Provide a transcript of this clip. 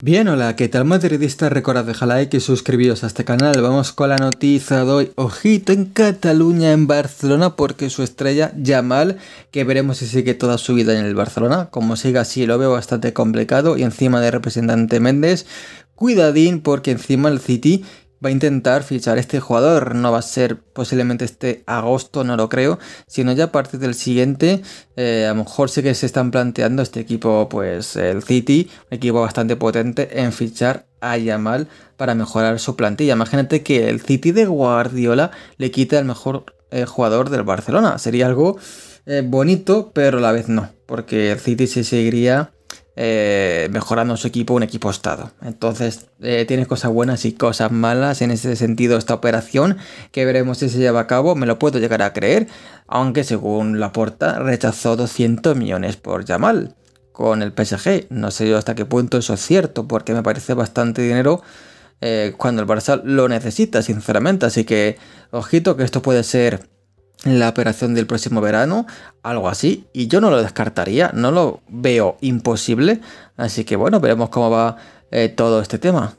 Bien, hola, ¿qué tal madridistas? Recordad dejar like y suscribiros a este canal. Vamos con la noticia de hoy. Ojito en Cataluña, en Barcelona, porque su estrella Yamal, que veremos si sigue toda su vida en el Barcelona. Como siga así lo veo bastante complicado, y encima de representante Mendes, cuidadín, porque encima el City va a intentar fichar a este jugador. No va a ser posiblemente este agosto, no lo creo, sino ya a partir del siguiente. A lo mejor sí que se están planteando este equipo, pues el City, un equipo bastante potente, en fichar a Yamal para mejorar su plantilla. Imagínate que el City de Guardiola le quita el mejor jugador del Barcelona. Sería algo bonito, pero a la vez no, porque el City se seguiría mejorando su equipo, un equipo estado. Entonces tiene cosas buenas y cosas malas en ese sentido esta operación, que veremos si se lleva a cabo. Me lo puedo llegar a creer, aunque según Laporta rechazó 200 millones por Yamal con el PSG. No sé yo hasta qué punto eso es cierto, porque me parece bastante dinero cuando el Barça lo necesita, sinceramente. Así que ojito, que esto puede ser la operación del próximo verano, algo así, y yo no lo descartaría, no lo veo imposible. Así que bueno, veremos cómo va todo este tema.